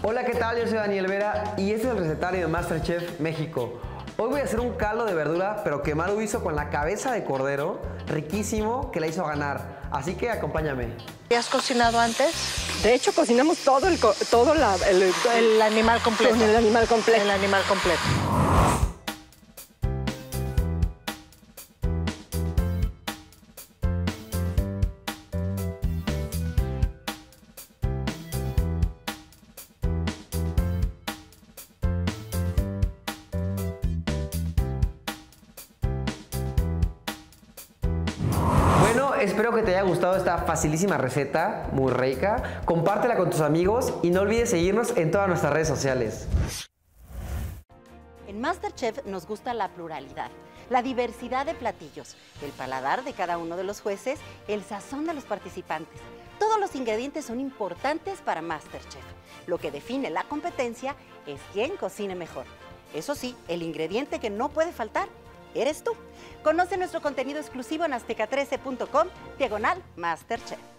Hola, ¿qué tal? Yo soy Daniel Vera y este es el recetario de MasterChef México. Hoy voy a hacer un caldo de verdura, pero que Maru hizo con la cabeza de cordero, riquísimo, que la hizo ganar. Así que acompáñame. ¿Has cocinado antes? De hecho, cocinamos todo el animal completo. El animal completo. El animal completo. Espero que te haya gustado esta facilísima receta, muy rica. Compártela con tus amigos y no olvides seguirnos en todas nuestras redes sociales. En MasterChef nos gusta la pluralidad, la diversidad de platillos, el paladar de cada uno de los jueces, el sazón de los participantes. Todos los ingredientes son importantes para MasterChef. Lo que define la competencia es quién cocine mejor. Eso sí, el ingrediente que no puede faltar eres tú. Conoce nuestro contenido exclusivo en aztecatrece.com/MasterChef.